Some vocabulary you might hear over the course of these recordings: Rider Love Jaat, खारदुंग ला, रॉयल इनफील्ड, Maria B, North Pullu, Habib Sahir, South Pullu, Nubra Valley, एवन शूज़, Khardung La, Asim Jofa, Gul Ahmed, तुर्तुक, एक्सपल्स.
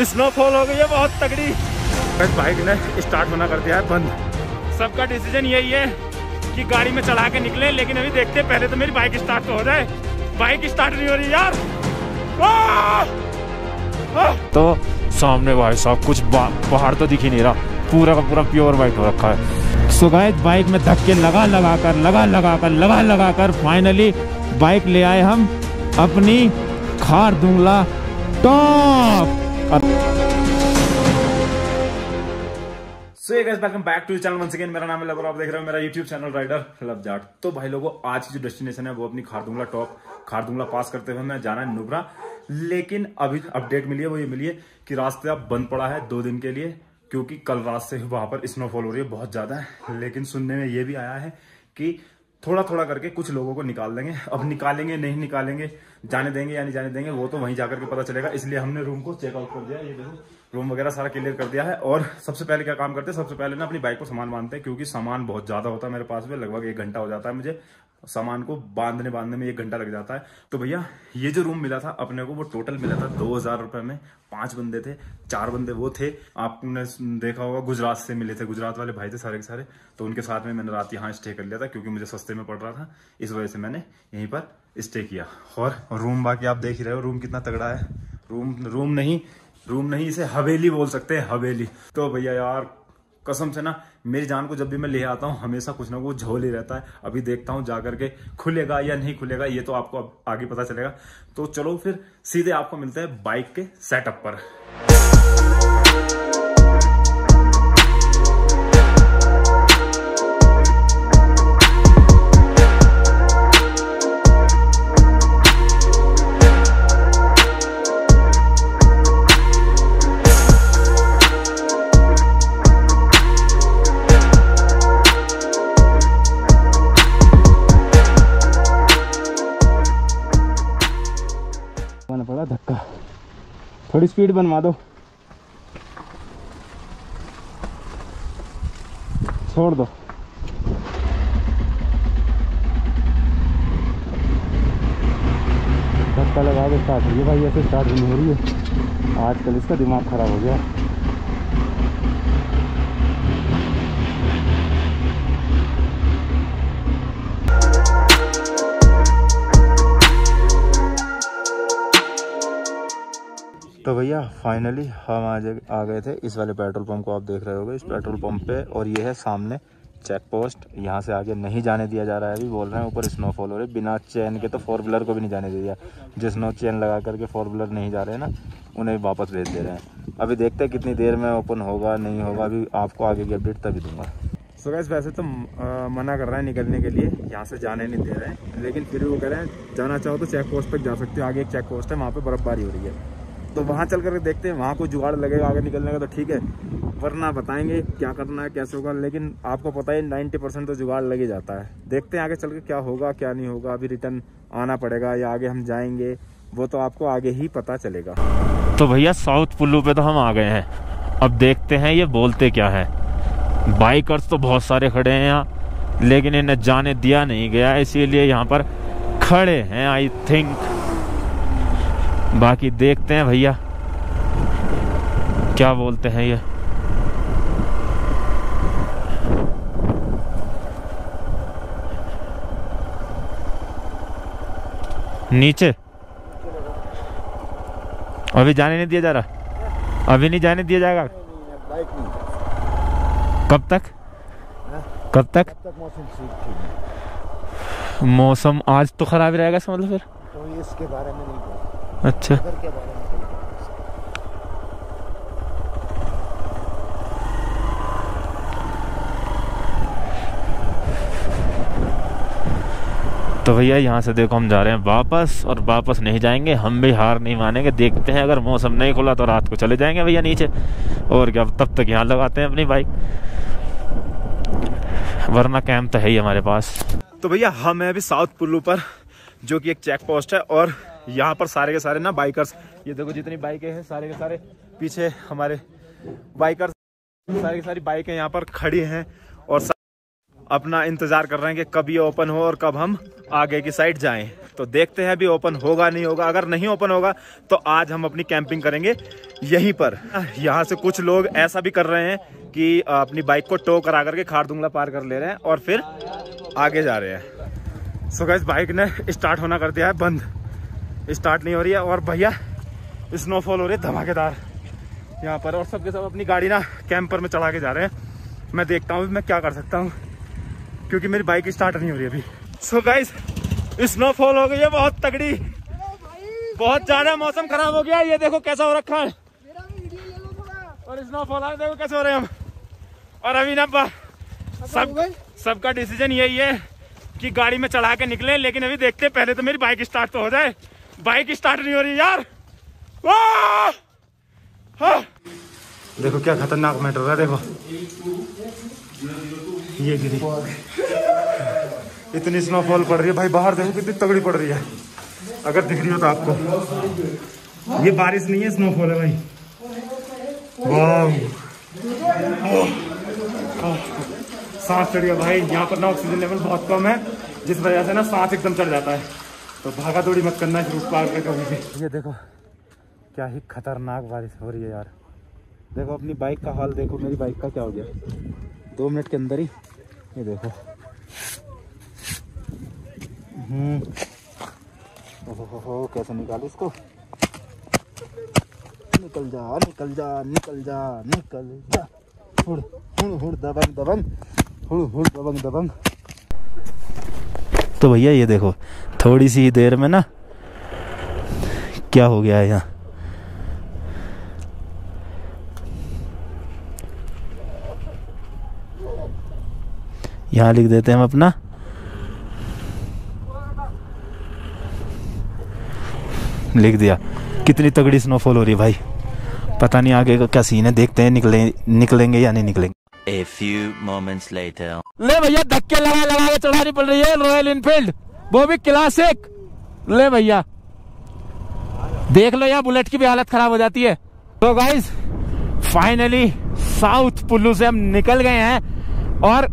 Snowfall हो गई है बहुत तगड़ी। बस बाइक ने स्टार्ट होना कर दिया है बंद। सबका डिसीजन यही है कि गाड़ी में चला के निकले, लेकिन अभी देखते हैं पहले तो मेरी बाइक स्टार्ट हो जाए। बाइक स्टार्ट नहीं हो रही यार। तो सामने भाई साहब कुछ पहाड़ तो दिख ही नहीं रहा, पूरा का पूरा प्योर वाइट हो रखा है। सो गाइस बाइक में धक्के लगा लगा कर फाइनली बाइक ले आए हम अपनी खारदुंग ला top. So guys, welcome back to the channel once again. मेरा नाम है लव और आप देख रहे हो मेरा YouTube channel rider love Jat. तो भाई लोगों, आज की जो डेस्टिनेशन है वो अपनी खारदुंग ला टॉप, खारदुंग ला पास करते हुए हमें जाना है नुब्रा। लेकिन अभी अपडेट मिली है वो ये मिली है कि रास्ता बंद पड़ा है 2 दिन के लिए, क्योंकि कल रात से वहां पर स्नोफॉल हो रही है बहुत ज्यादा। लेकिन सुनने में ये भी आया है कि थोड़ा थोड़ा करके कुछ लोगों को निकाल देंगे। अब निकालेंगे नहीं निकालेंगे, जाने देंगे या नहीं जाने देंगे, वो तो वहीं जाकर के पता चलेगा। इसलिए हमने रूम को चेकआउट कर दिया, ये देखो रूम वगैरह सारा क्लियर कर दिया है। और सबसे पहले क्या काम करते हैं, सबसे पहले ना अपनी बाइक को सामान बांधते हैं, क्योंकि सामान बहुत ज्यादा होता है मेरे पास में। लगभग 1 घंटा हो जाता है मुझे सामान को बांधने में 1 घंटा लग जाता है। तो भैया ये जो रूम मिला था अपने को, वो टोटल मिला था 2000 रुपए में। 5 बंदे थे, 4 बंदे वो थे, आपने देखा होगा गुजरात से मिले थे, गुजरात वाले भाई थे सारे के सारे। तो उनके साथ में मैंने रात यहाँ स्टे कर लिया था, क्योंकि मुझे सस्ते में पड़ रहा था, इस वजह से मैंने यहीं पर स्टे किया। और रूम बाकी आप देख ही रहे हो रूम कितना तगड़ा है। रूम नहीं इसे हवेली बोल सकते हैं, हवेली। तो भैया यार कसम से ना मेरी जान को जब भी मैं ले आता हूँ हमेशा कुछ ना कुछ झोल ही रहता है। अभी देखता हूँ जाकर के खुलेगा या नहीं खुलेगा, ये तो आपको अब आगे पता चलेगा। तो चलो फिर सीधे आपको मिलते हैं बाइक के सेटअप पर। थोड़ी स्पीड बनवा दो, छोड़ दो। धक्का लगा के स्टार्ट हो गया भाई, ऐसे स्टार्ट नहीं हो रही है। आजकल इसका दिमाग खराब हो गया। तो भैया फाइनली हम आ गए थे इस वाले पेट्रोल पंप को आप देख रहे होगे, इस पेट्रोल पंप पे। और ये है सामने चेक पोस्ट, यहाँ से आगे नहीं जाने दिया जा रहा है। अभी बोल रहे हैं ऊपर स्नोफॉल हो रही है, बिना चैन के तो 4 व्हीलर को भी नहीं जाने दिया। जिसनो चैन लगा करके 4 व्हीलर नहीं जा रहे ना, उन्हें वापस भेज दे रहे हैं। अभी देखते हैं कितनी देर में ओपन होगा नहीं होगा, अभी आपको आगे की अपडेट तभी दूंगा। सो गाइस वैसे तो मना कर रहा है निकलने के लिए, यहाँ से जाने नहीं दे रहे हैं, लेकिन फिर वो कह रहे हैं जाना चाहो तो चेक पोस्ट तक जा सकते हो। आगे एक चेक पोस्ट है, वहाँ पर बर्फबारी हो रही है, तो वहाँ चल करके देखते हैं। वहाँ कोई जुगाड़ लगेगा आगे निकलने का तो ठीक है, वरना बताएंगे क्या करना है कैसे होगा। लेकिन आपको पता है 90% तो जुगाड़ लग ही जाता है। देखते हैं आगे चल के क्या होगा क्या नहीं होगा। अभी रिटर्न आना पड़ेगा या आगे हम जाएंगे, वो तो आपको आगे ही पता चलेगा। तो भैया साउथ पुल्लू पे तो हम आ गए हैं, अब देखते हैं ये बोलते क्या है। बाइकर्स तो बहुत सारे खड़े हैं यहाँ, लेकिन इन्हें जाने दिया नहीं गया, इसीलिए यहाँ पर खड़े हैं आई थिंक। बाकी देखते हैं भैया क्या बोलते हैं ये। नीचे अभी जाने नहीं दिया जा रहा, अभी नहीं जाने दिया जाएगा। कब तक कब तक मौसम ठीक है। मौसम आज तो खराब ही रहेगा इसका मतलब, फिर तो इसके बारे में नहीं। अच्छा तो भैया यहाँ से देखो हम जा रहे हैं वापस, और वापस नहीं जाएंगे हम, भी हार नहीं मानेंगे। देखते हैं अगर मौसम नहीं खुला तो रात को चले जाएंगे भैया नीचे, और क्या तब तक यहाँ लगाते हैं अपनी बाइक, वरना कैंप तो है ही हमारे पास। तो भैया हम है अभी साउथ पुल्लू पर, जो कि एक चेक पोस्ट है। और यहाँ पर सारे के सारे ना बाइकर्स, ये देखो जितनी बाइकें हैं सारे के सारे पीछे हमारे बाइकर्स, सारी की सारी बाइकें यहाँ पर खड़ी हैं और अपना इंतजार कर रहे हैं कि कब ये ओपन हो और कब हम आगे की साइड जाएं। तो देखते हैं अभी ओपन होगा नहीं होगा, अगर नहीं ओपन होगा तो आज हम अपनी कैंपिंग करेंगे यहीं पर। यहाँ से कुछ लोग ऐसा भी कर रहे हैं कि अपनी बाइक को टो करा करके खारदुंगला पार कर ले रहे हैं और फिर आगे जा रहे हैं। सो गाइस बाइक ने स्टार्ट होना कर दिया है बंद, स्टार्ट नहीं हो रही है और भैया स्नोफॉल हो रही है धमाकेदार यहाँ पर, और सबके सब अपनी गाड़ी ना कैंपर में चढ़ा के जा रहे हैं। मैं देखता हूँ मैं क्या कर सकता हूँ क्योंकि मेरी बाइक स्टार्ट नहीं हो रही अभी। सो गाइस स्नोफॉल हो गई है बहुत तगड़ी, बहुत ज्यादा मौसम खराब हो गया। ये देखो कैसा हो रखा है और स्नोफॉल है, देखो कैसे हो रहे हैं हम। और अभी ना सबका डिसीजन यही है कि गाड़ी में चढ़ा के निकले, लेकिन अभी देखते हैं पहले तो मेरी बाइक स्टार्ट तो हो जाए। बाइक स्टार्ट नहीं हो रही यार। हाँ। देखो क्या खतरनाक मैटर है, देखो ये गिरी, इतनी स्नोफॉल पड़ रही है भाई बाहर, देखो कितनी तगड़ी पड़ रही है। अगर दिख रही हो तो आपको, ये बारिश नहीं है स्नोफॉल है भाई। सांस चढ़ गया भाई, यहाँ पर ना ऑक्सीजन लेवल बहुत कम है जिस वजह से ना सांस एकदम चढ़ जाता है। तो भागा दौड़ी मत करना जरूर पार कर कभी भी। ये देखो क्या ही खतरनाक बारिश हो रही है यार। देखो अपनी बाइक का हाल देखो, मेरी बाइक का क्या हो गया 2 मिनट के अंदर ही। ये देखो ओहो कैसे निकालू इसको, निकल जा निकल जा निकल जा निकल जा, हुड़ हुड़ हुड़ दबंग दबंग, हुड़ हुड़ दबंग दबंग। तो भैया ये देखो थोड़ी सी देर में ना क्या हो गया है यहाँ। यहाँ लिख देते हैं हम अपना लिख दिया। कितनी तगड़ी स्नोफॉल हो रही है भाई, पता नहीं आगे का क्या सीन है, देखते हैं निकलेंगे या नहीं निकलेंगे। A few moments later. ले भैया धक्के लगा लगा के चढ़ानी पड़ रही है रॉयल इनफील्ड, वो भी क्लास 1। ले भैया देख लो यहाँ बुलेट की भी हालत खराब हो जाती है। तो गाइस फाइनली साउथ पुल्लू से हम निकल गए हैं और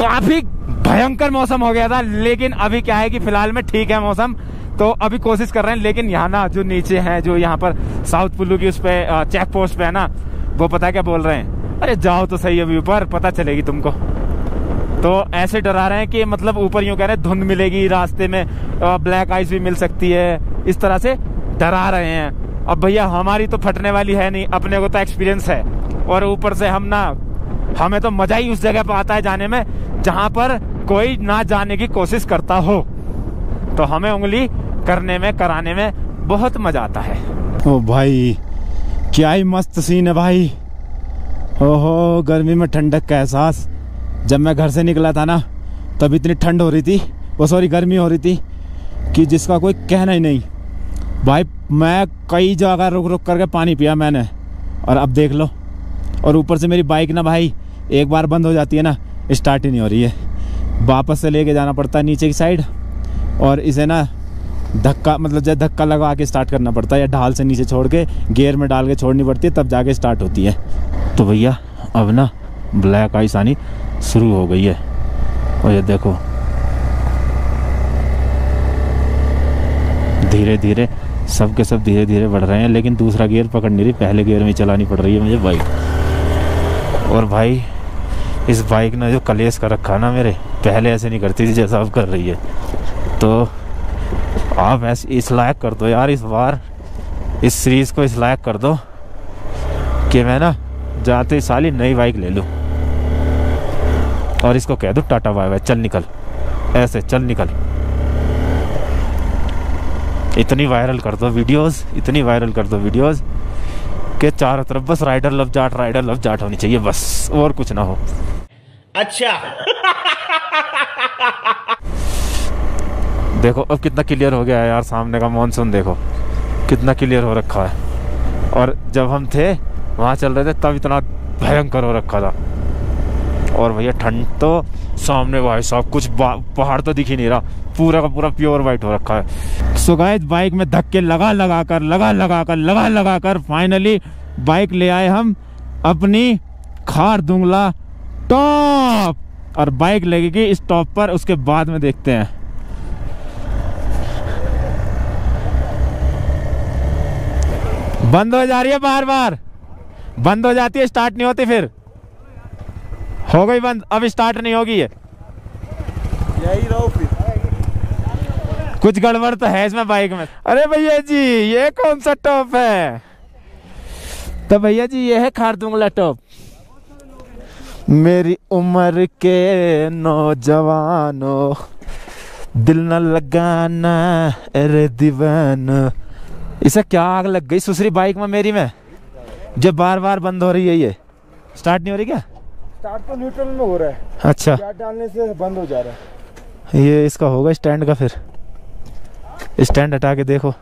काफी भयंकर मौसम हो गया था, लेकिन अभी क्या है कि फिलहाल में ठीक है मौसम, तो अभी कोशिश कर रहे हैं। लेकिन यहाँ ना जो नीचे हैं, जो यहाँ पर साउथ पुल्लू की उस पे चेक पोस्ट पे है ना, वो पता क्या बोल रहे हैं, अरे जाओ तो सही अभी ऊपर पता चलेगी तुमको। तो ऐसे डरा रहे हैं कि मतलब ऊपर यूँ कह रहे हैं धुंध मिलेगी, रास्ते में ब्लैक आइस भी मिल सकती है, इस तरह से डरा रहे हैं। अब भैया हमारी तो फटने वाली है नहीं, अपने को तो एक्सपीरियंस है, और ऊपर से हम ना हमें तो मजा ही उस जगह पर आता है जाने में जहाँ पर कोई ना जाने की कोशिश करता हो, तो हमें उंगली करने में कराने में बहुत मजा आता है। ओ भाई क्या ही मस्त सीन है भाई। ओहो गर्मी में ठंडक का एहसास, जब मैं घर से निकला था ना तब इतनी ठंड हो रही थी, वो सॉरी गर्मी हो रही थी कि जिसका कोई कहना ही नहीं भाई। मैं कई जगह रुक रुक करके पानी पिया मैंने, और अब देख लो। और ऊपर से मेरी बाइक ना भाई एक बार बंद हो जाती है ना स्टार्ट ही नहीं हो रही है, वापस से लेके जाना पड़ता है नीचे की साइड, और इसे ना धक्का मतलब जब धक्का लगा के स्टार्ट करना पड़ता है, या ढाल से नीचे छोड़ के गियर में डाल के छोड़नी पड़ती है तब जाके स्टार्ट होती है। तो भैया अब ना ब्लैक आइस आनी शुरू हो गई है, और ये देखो धीरे धीरे सब के सब धीरे धीरे बढ़ रहे हैं, लेकिन दूसरा गियर पकड़ नहीं रही, पहले गियर में चलानी पड़ रही है मुझे बाइक। और भाई इस बाइक ने जो कलेस कर रखा ना मेरे, पहले ऐसे नहीं करती थी जैसा अब कर रही है। तो आप ऐसे इस लायक कर दो यार, इस बार इस सीरीज़ को इस लायक कर दो कि मैं ना जाते साली नई बाइक ले लूँ और इसको कह दूँ टाटा बाय बाय, चल निकल, ऐसे चल निकल। इतनी वायरल कर दो वीडियोस, इतनी वायरल कर दो वीडियोस के चारों तरफ बस राइडर लव जाट होनी चाहिए बस, और कुछ ना हो। अच्छा देखो अब कितना क्लियर हो गया है यार, सामने का मॉनसून देखो कितना क्लियर हो रखा है, और जब हम थे वहाँ चल रहे थे तब इतना भयंकर हो रखा था। और भैया ठंड तो सामने भाई साहब कुछ पहाड़ तो दिख ही नहीं रहा, पूरा का पूरा प्योर वाइट हो रखा है। सो गाइस बाइक में धक्के लगा लगा कर फाइनली बाइक ले आए हम अपनी खारदुंगला टॉप, और बाइक लगेगी इस टॉप पर, उसके बाद में देखते हैं बंद हो जा रही है, बार बार बंद हो जाती है, स्टार्ट नहीं होती, फिर हो गई बंद, अब स्टार्ट नहीं होगी ये, यही रहो फिर। कुछ गड़बड़ तो है इसमें बाइक में। अरे भैया जी ये कौन सा टॉप है? तो भैया जी ये है खारदुंग ला टॉप। मेरी उम्र के नौजवानों दिल न लगाना अरे दीवाना। इसे क्या आग लग गई सुसरी बाइक में मेरी में, जो बार बार बंद हो रही है। ये स्टार्ट नहीं हो रही क्या? स्टार्ट तो न्यूट्रल में हो रहा है। अच्छा, स्टार्ट डालने से बंद हो जा रहा है। ये इसका होगा स्टैंड का, फिर स्टैंड हटा के देखो,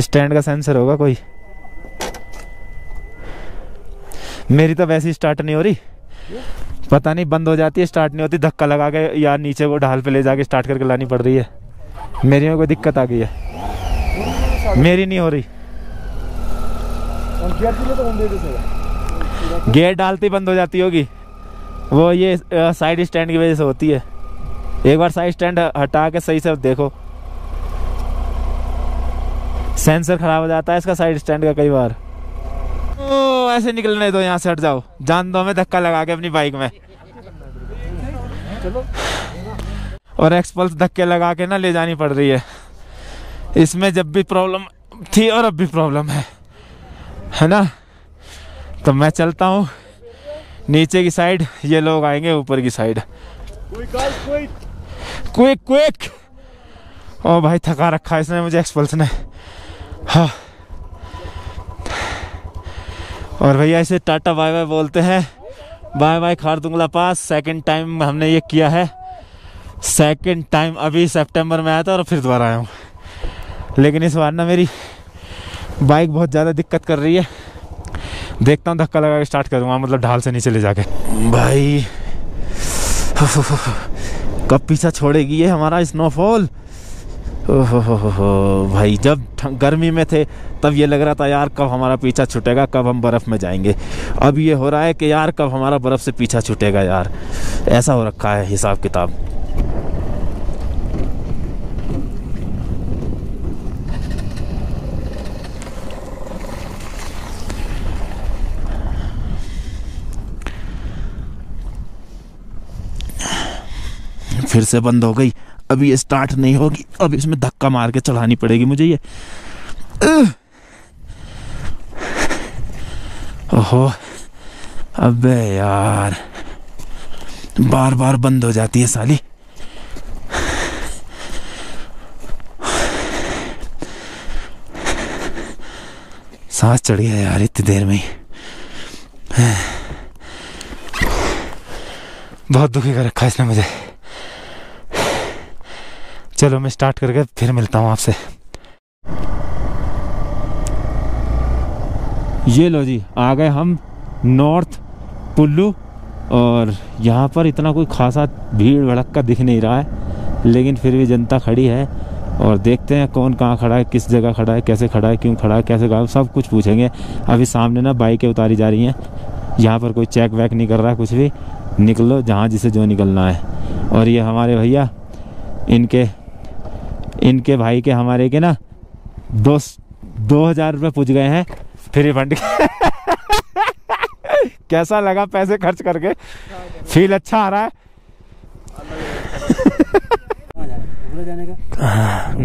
स्टैंड का सेंसर होगा कोई। मेरी तो वैसे ही स्टार्ट नहीं हो रही, पता नहीं बंद हो जाती है, स्टार्ट नहीं होती, धक्का लगा के या नीचे वो ढाल पे ले जाके स्टार्ट करके लानी पड़ रही है। मेरी में कोई दिक्कत आ गई है, मेरी नहीं हो रही। गेयर डालती बंद हो जाती होगी वो, ये साइड स्टैंड की वजह से होती है। एक बार साइड स्टैंड हटा के सही से देखो, सेंसर खराब हो जाता है इसका साइड स्टैंड का कई बार। ओ, ऐसे निकलने दो यहाँ से, हट जाओ, जान दो मैं धक्का लगा के अपनी बाइक में। और एक्सपल्स धक्के लगा के ना ले जानी पड़ रही है। इसमें जब भी प्रॉब्लम थी और अब भी प्रॉब्लम है ना। तो मैं चलता हूँ नीचे की साइड, ये लोग आएंगे ऊपर की साइड। Quick quick. ओ भाई थका रखा है इसने मुझे, एक्सपल्स ने। हाँ, और भैया इसे टाटा बाय बाय बोलते हैं। Bye bye खारदुंग ला pass. Second time हमने ये किया है, सेकंड टाइम। अभी सितंबर में आया था और फिर दोबारा आया हूँ, लेकिन इस बार ना मेरी बाइक बहुत ज़्यादा दिक्कत कर रही है। देखता हूँ धक्का लगा के स्टार्ट करूँगा, मतलब ढाल से नीचे ले जाके। भाई कब पीछा छोड़ेगी ये हमारा स्नोफॉल। ओहो भाई, जब गर्मी में थे तब ये लग रहा था यार कब हमारा पीछा छूटेगा, कब हम बर्फ़ में जाएंगे। अब ये हो रहा है कि यार कब हमारा बर्फ़ से पीछा छूटेगा यार, ऐसा हो रखा है हिसाब किताब। फिर से बंद हो गई, अभी ये स्टार्ट नहीं होगी। अब इसमें धक्का मार के चलानी पड़ेगी मुझे ये। ओहो अबे यार, बार बार बंद हो जाती है साली। सांस चढ़ गया यार इतनी देर में ही, बहुत दुखी कर रखा इसने मुझे। चलो मैं स्टार्ट करके फिर मिलता हूँ आपसे। ये लो जी आ गए हम नॉर्थ पुल्लू, और यहाँ पर इतना कोई खासा भीड़ भड़क्का दिख नहीं रहा है, लेकिन फिर भी जनता खड़ी है। और देखते हैं कौन कहाँ खड़ा है, किस जगह खड़ा है, कैसे खड़ा है, क्यों खड़ा है, कैसे खड़ा है, सब कुछ पूछेंगे। अभी सामने ना बाइकें उतारी जा रही हैं, यहाँ पर कोई चेक वैक नहीं कर रहा कुछ भी। निकलो जहाँ जिसे जो निकलना है। और ये हमारे भैया इनके भाई के हमारे के ना 2,000 रुपये पूछ गए हैं फ्री रिफंड के। कैसा लगा पैसे खर्च करके? फील अच्छा आ रहा है।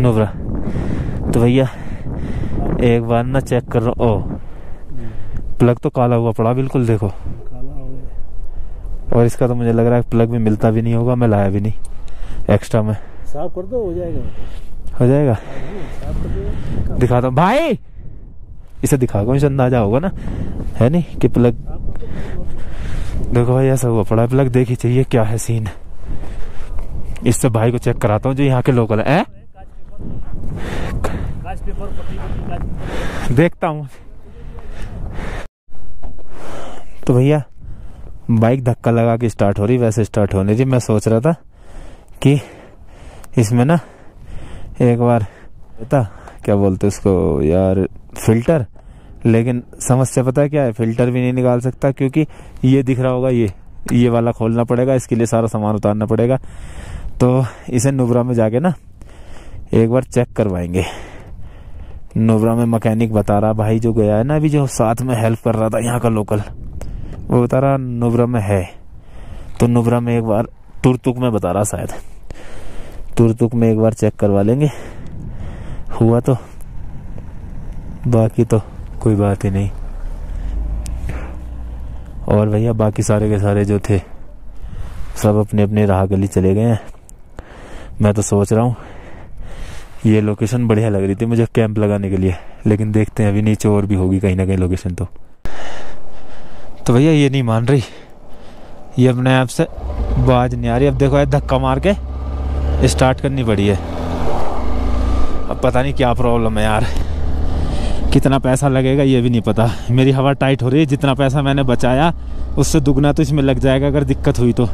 नुब्रा तो भैया एक बार ना चेक कर रहा। ओ प्लग तो काला हुआ पड़ा बिल्कुल, देखो काला हो गया। और इसका तो मुझे लग रहा है प्लग भी मिलता भी नहीं होगा, मैं लाया भी नहीं एक्स्ट्रा में। साफ कर दो, हो जाएगा हो जाएगा। दिखा दो भाई, इसे दिखा को अंदाजा होगा ना, है नहीं कि प्लग। देखो भाई ऐसा हुआ पड़ा प्लग, देखी चाहिए क्या है सीन। इससे भाई को चेक कराता हूँ जो यहाँ के लोकल है। देखता हूँ। तो भैया बाइक धक्का लगा के स्टार्ट हो रही, वैसे स्टार्ट होने जी। मैं सोच रहा था कि इसमें ना एक बार पता क्या बोलते उसको यार, फिल्टर। लेकिन समस्या पता है क्या है, फिल्टर भी नहीं निकाल सकता क्योंकि ये दिख रहा होगा, ये वाला खोलना पड़ेगा, इसके लिए सारा सामान उतारना पड़ेगा। तो इसे नुब्रा में जाके ना एक बार चेक करवाएंगे, नुब्रा में मकैनिक बता रहा भाई जो गया है ना अभी, जो साथ में हेल्प कर रहा था यहाँ का लोकल, वो बता रहा नुब्रा में है। तो नुब्रा में एक बार तुर्तुक में बता रहा, शायद तुर्तुक में एक बार चेक करवा लेंगे, हुआ तो बाकी तो कोई बात ही नहीं। और भैया बाकी सारे के सारे जो थे सब अपने अपने राह गली चले गए हैं। मैं तो सोच रहा हूँ ये लोकेशन बढ़िया लग रही थी मुझे कैंप लगाने के लिए, लेकिन देखते हैं अभी नीचे और भी होगी कहीं ना कहीं लोकेशन। तो भैया ये नहीं मान रही, ये अपने आप से बाज नहीं आ रही। अब देखो यार धक्का मार के स्टार्ट करनी पड़ी है। अब पता नहीं क्या प्रॉब्लम है यार, कितना पैसा लगेगा ये भी नहीं पता। मेरी हवा टाइट हो रही है, जितना पैसा मैंने बचाया उससे दुगना तो इसमें लग जाएगा अगर दिक्कत हुई तो।